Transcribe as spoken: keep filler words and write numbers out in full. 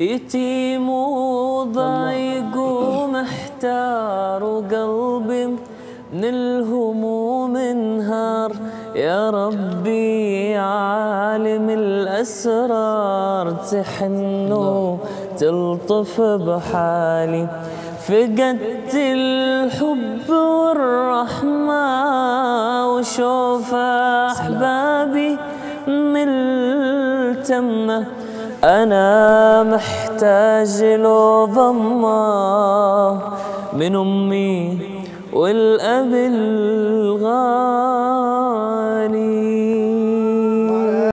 يتيم وضايق ومحتار وقلبي من الهموم انهار. يا ربي عالم الأسرار تحنو تلطف بحالي. فقدت الحب والرحمة وشوف أحبابي ملتمة، أنا محتاج له ضمة من أمي والأب الغالي.